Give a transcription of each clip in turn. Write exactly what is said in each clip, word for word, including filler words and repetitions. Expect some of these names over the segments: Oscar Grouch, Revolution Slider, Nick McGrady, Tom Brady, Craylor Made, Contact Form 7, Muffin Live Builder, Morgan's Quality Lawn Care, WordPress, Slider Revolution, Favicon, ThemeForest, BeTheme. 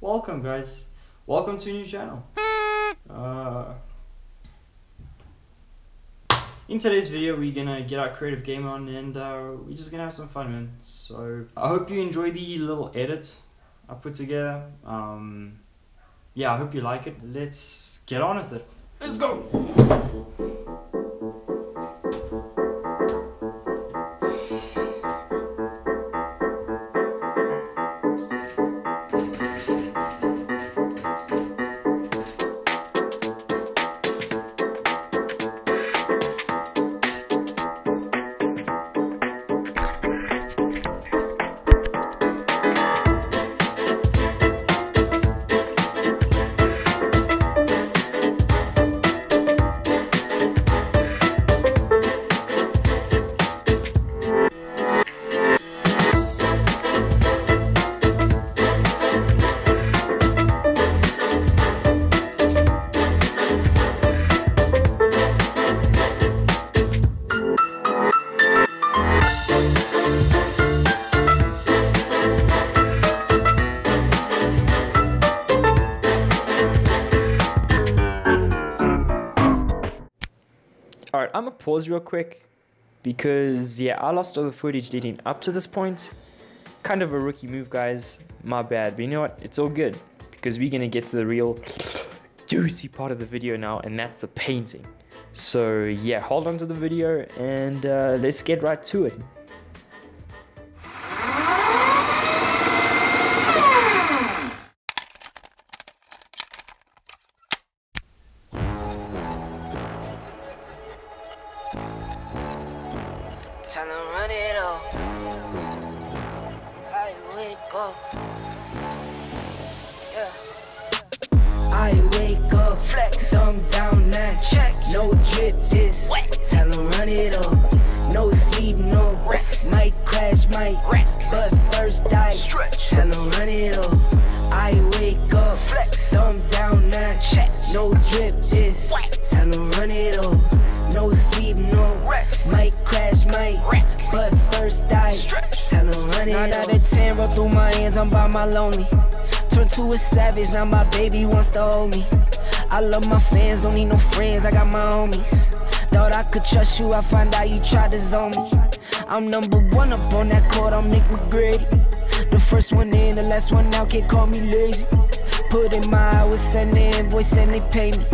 Welcome guys, welcome to a new channel. Uh, in today's video we're gonna get our creative game on and uh, we're just gonna have some fun, man. So I hope you enjoy the little edit I put together. Um, yeah, I hope you like it. Let's get on with it. Let's go. Alright, I'm gonna pause real quick because, yeah, I lost all the footage leading up to this point. Kind of a rookie move, guys. My bad. But you know what? It's all good because we're gonna get to the real juicy part of the video now, and that's the painting. So, yeah, hold on to the video and uh, let's get right to it. Time to run it off. I wake up. Yeah. I wake up. Flex. Thumb down that check. No drip this. Wet. Time to run it off. No sleep, no rest. Might crash, might wreck. But first I stretch. Time to run it off. I wake up. Flex. Thumb down that check. No drip this. Wet. Time to run it off. No sleep, no rest. Might crash, might wreck. But first I stretch. Time to run it off. nine out of ten rub through my hands. I'm by my lonely. Turn to a savage. Now my baby wants to hold me. I love my fans. Don't need no friends. I got my homies. Thought I could trust you. I find out you tried to zone me. I'm number one up on that court. I'm Nick McGrady. The first one in, the last one out. Can't call me lazy. Put in my hours, send their invoice, and they pay me.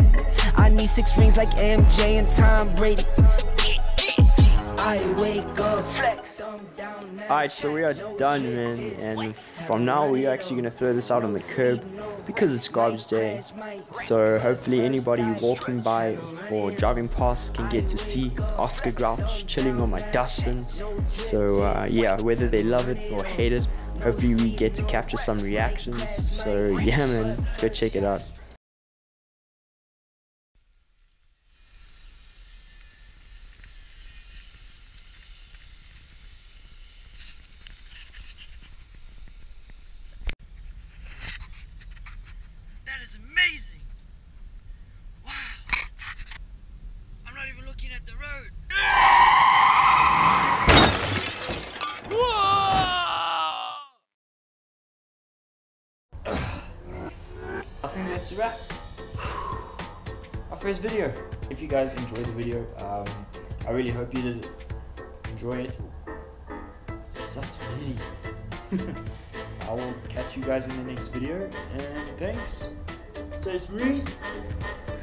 I need six rings like M J and Tom Brady. I wake up. Flex. Alright, so we are done, man, and from now we are actually going to throw this out on the curb because it's garbage day. So hopefully anybody walking by or driving past can get to see Oscar Grouch chilling on my dustbin. So uh, yeah, whether they love it or hate it, hopefully we get to capture some reactions. So yeah, man, let's go check it out. It's amazing. Wow. I'm not even looking at the road. Whoa! I think that's a wrap. Our first video. If you guys enjoyed the video, um, I really hope you did enjoy it. Such a video. I will catch you guys in the next video, and thanks. Stay sweet.